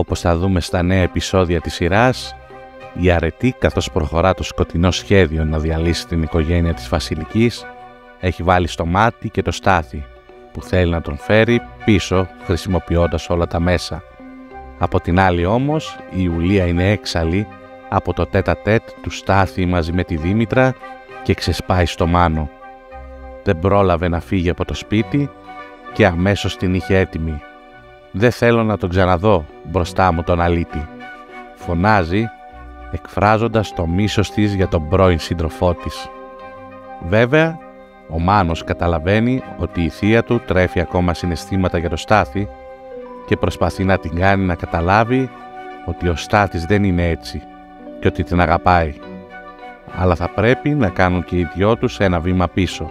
Όπως θα δούμε στα νέα επεισόδια της σειράς, η αρετή, καθώς προχωρά το σκοτεινό σχέδιο να διαλύσει την οικογένεια της Βασιλικής, έχει βάλει στο μάτι και το Στάθη, που θέλει να τον φέρει πίσω χρησιμοποιώντας όλα τα μέσα. Από την άλλη όμως, η Ιουλία είναι έξαλλη από το τέτα-τέτ του Στάθη μαζί με τη Δήμητρα και ξεσπάει στο Μάνο. Δεν πρόλαβε να φύγει από το σπίτι και αμέσως την είχε έτοιμη. «Δεν θέλω να τον ξαναδώ μπροστά μου τον αλήτη», φωνάζει, εκφράζοντας το μίσος της για τον πρώην σύντροφό της. Βέβαια, ο Μάνος καταλαβαίνει ότι η θεία του τρέφει ακόμα συναισθήματα για το Στάθη και προσπαθεί να την κάνει να καταλάβει ότι ο Στάθης δεν είναι έτσι και ότι την αγαπάει. Αλλά θα πρέπει να κάνουν και οι δυο τους ένα βήμα πίσω.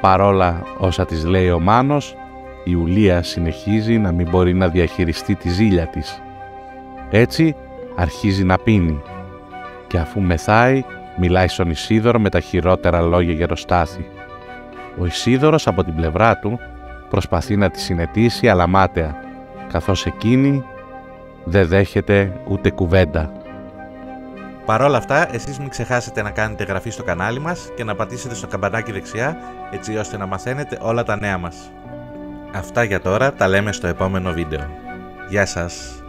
Παρόλα όσα της λέει ο Μάνος, η Ιουλία συνεχίζει να μην μπορεί να διαχειριστεί τη ζήλια της. Έτσι αρχίζει να πίνει και αφού μεθάει μιλάει στον Ισίδωρο με τα χειρότερα λόγια για το Στάθη. Ο Ισίδωρος από την πλευρά του προσπαθεί να τη συνετίσει αλλά μάταια, καθώς εκείνη δεν δέχεται ούτε κουβέντα. Παρ' όλα αυτά, εσείς μην ξεχάσετε να κάνετε εγγραφή στο κανάλι μας και να πατήσετε στο καμπανάκι δεξιά, έτσι ώστε να μαθαίνετε όλα τα νέα μας. Αυτά για τώρα, τα λέμε στο επόμενο βίντεο. Γεια σας!